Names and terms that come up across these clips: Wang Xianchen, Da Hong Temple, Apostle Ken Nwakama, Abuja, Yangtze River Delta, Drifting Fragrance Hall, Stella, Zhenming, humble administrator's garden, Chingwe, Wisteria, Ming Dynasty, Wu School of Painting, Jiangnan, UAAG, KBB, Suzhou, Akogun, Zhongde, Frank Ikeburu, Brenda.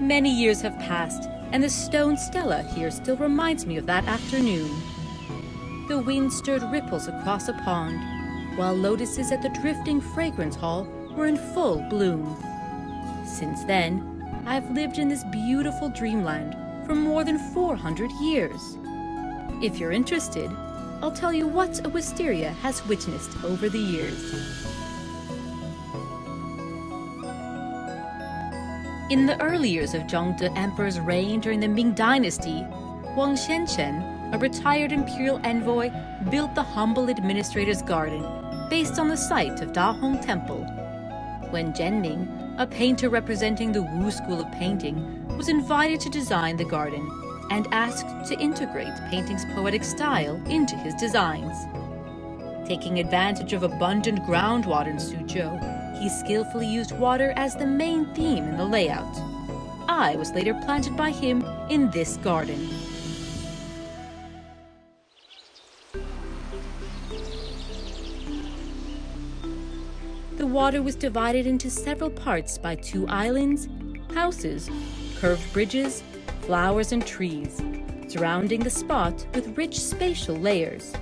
Many years have passed, and the stone Stella here still reminds me of that afternoon. The wind stirred ripples across a pond, while lotuses at the Drifting Fragrance Hall were in full bloom. Since then, I've lived in this beautiful dreamland for more than 400 years. If you're interested, I'll tell you what a wisteria has witnessed over the years. In the early years of Zhongde Emperor's reign during the Ming Dynasty, Wang Xianchen, a retired imperial envoy, built the humble administrator's garden based on the site of Da Hong Temple. When Zhenming, a painter representing the Wu School of Painting, was invited to design the garden and asked to integrate painting's poetic style into his designs. Taking advantage of abundant groundwater in Suzhou, he skillfully used water as the main theme in the layout. I was later planted by him in this garden. The water was divided into several parts by two islands, houses, curved bridges, flowers and trees, surrounding the spot with rich spatial layers.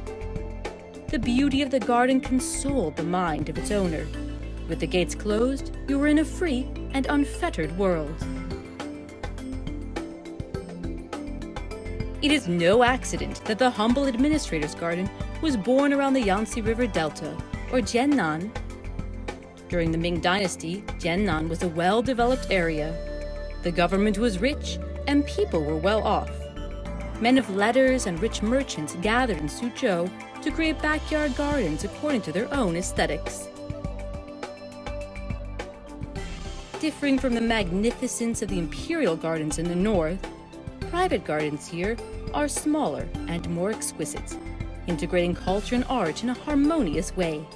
The beauty of the garden consoled the mind of its owner. With the gates closed, you were in a free and unfettered world. It is no accident that the humble administrator's garden was born around the Yangtze River Delta, or Jiangnan. During the Ming Dynasty, Jiangnan was a well-developed area. The government was rich, and people were well off. Men of letters and rich merchants gathered in Suzhou to create backyard gardens according to their own aesthetics. Differing from the magnificence of the imperial gardens in the north, private gardens here are smaller and more exquisite, integrating culture and art in a harmonious way.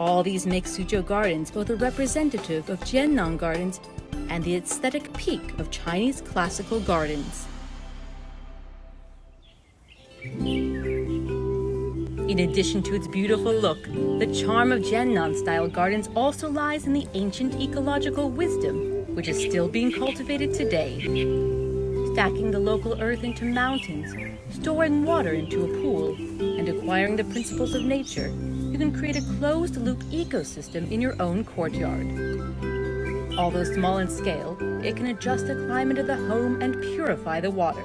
All these make Suzhou gardens both a representative of Jiangnan gardens and the aesthetic peak of Chinese classical gardens. In addition to its beautiful look, the charm of Jiangnan-style gardens also lies in the ancient ecological wisdom, which is still being cultivated today. Stacking the local earth into mountains, storing water into a pool, and acquiring the principles of nature, you can create a closed-loop ecosystem in your own courtyard. Although small in scale, it can adjust the climate of the home and purify the water.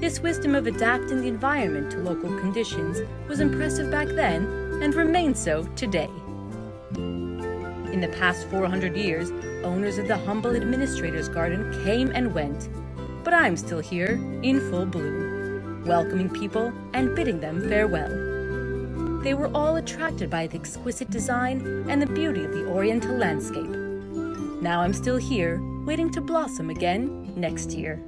This wisdom of adapting the environment to local conditions was impressive back then and remains so today. In the past 400 years, owners of the humble administrator's garden came and went, but I'm still here in full bloom, welcoming people and bidding them farewell. They were all attracted by the exquisite design and the beauty of the oriental landscape. Now I'm still here, waiting to blossom again next year.